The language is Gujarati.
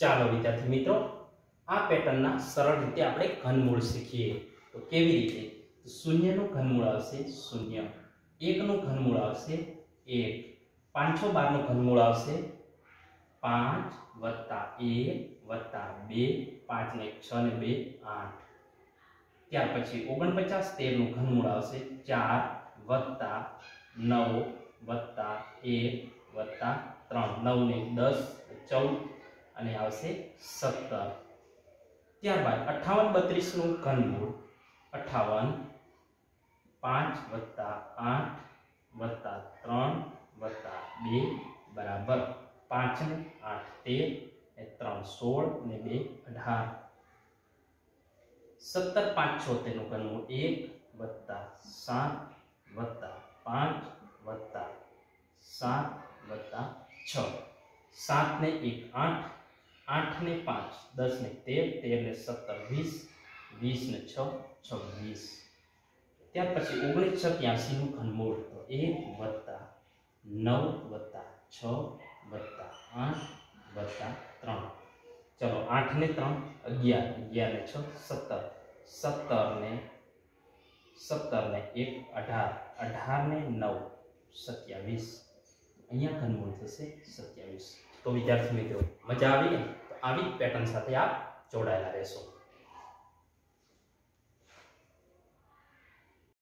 ચાલો વિદ્યાર્થી મિત્રો આ પેટર્નના સરળ રીતે આપણે ઘનમૂળ શીખીએ તો કેવી રીતે 0 નું ઘનમૂળ આવશે 0 1 નું ઘનમૂળ આવશે 1 512 નું ઘનમૂળ આવશે 5 1 2 5 ને 6 ને 2 8 ત્યાર પછી 49 13 નું ઘનમૂળ આવશે 4 9 1 3 9 ને 10 14 અને આવશે 17 ત્યાર બાદ 58 32 નું ઘનમૂળ 58 5 8 3 2 બરાબર 5 ને 8 13 ને 3 16 ને 2 18 17 5 76 નું ઘનમૂળ 1 7 5 7 6 7 ને 1 8 8 ને 5 10 ને 13 13 ને 17 20 20 ને 6 26 ત્યાર પછી 19 86 નું ઘનમૂળ તો 1 9 6 8 3 ચલો 8 ને 3 11 11 ને 6 17 17 ને 1 18 18 ને 9 27 અહીંયા ઘનમૂળ થશે 27 તો વિદ્યાર્થી મિત્રો મજા આવી ને તો આવી પેટર્ન સાથે આપ જોડાયેલા રહેશો।